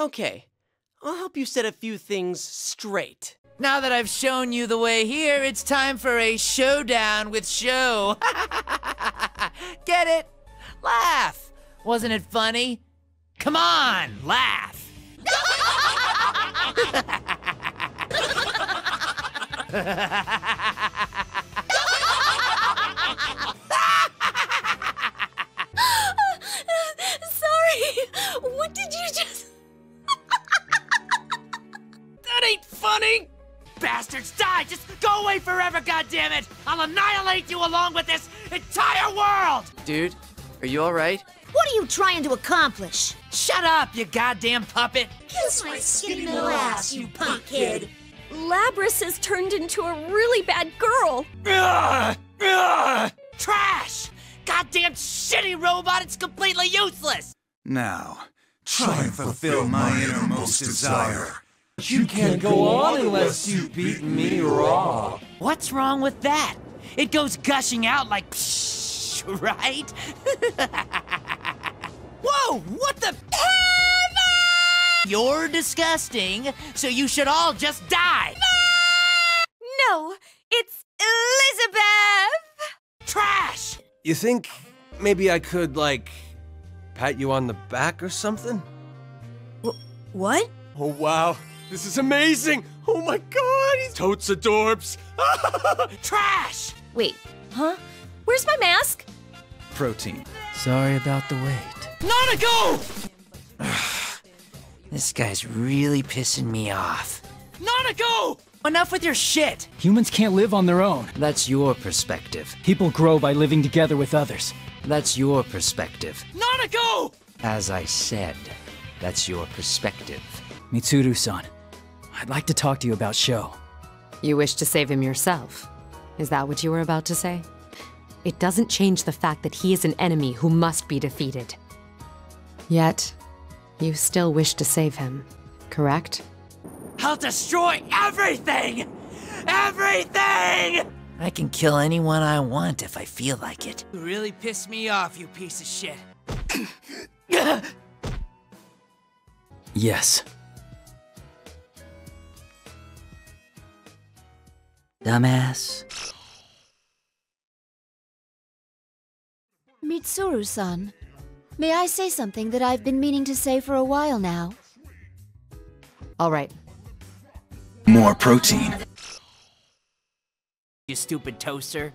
Okay, I'll help you set a few things straight. Now that I've shown you the way here, it's time for a showdown with Sho. Get it? Laugh! Wasn't it funny? Come on, laugh! Sorry, what did you just... That ain't funny! Bastards, die! Just go away forever, goddammit! I'll annihilate you along with this entire world! Dude, are you alright? What are you trying to accomplish? Shut up, you goddamn puppet! Kiss my skinny little ass, you punk kid! Labrys has turned into a really bad girl! Trash! Goddamn shitty robot, it's completely useless! Now, try and fulfill my innermost desire. You can't go on unless you beat me raw. What's wrong with that? It goes gushing out like psh, right? Whoa, what the? You're disgusting, so you should all just die. No, it's Elizabeth. Trash. You think maybe I could, like, pat you on the back or something? What? Oh, wow. This is amazing! Oh my god, he's totes adorbs! Trash! Wait, huh? Where's my mask? Protein. Sorry about the wait. Nanako! This guy's really pissing me off. Nanako! Enough with your shit! Humans can't live on their own. That's your perspective. People grow by living together with others. That's your perspective. Nanako! As I said, that's your perspective. Mitsuru-san. I'd like to talk to you about Sho. You wish to save him yourself? Is that what you were about to say? It doesn't change the fact that he is an enemy who must be defeated. Yet, you still wish to save him, correct? I'll destroy everything! Everything! I can kill anyone I want if I feel like it. You really pissed me off, you piece of shit. Yes. Dumbass. Mitsuru-san, may I say something that I've been meaning to say for a while now? All right. More protein. You stupid toaster.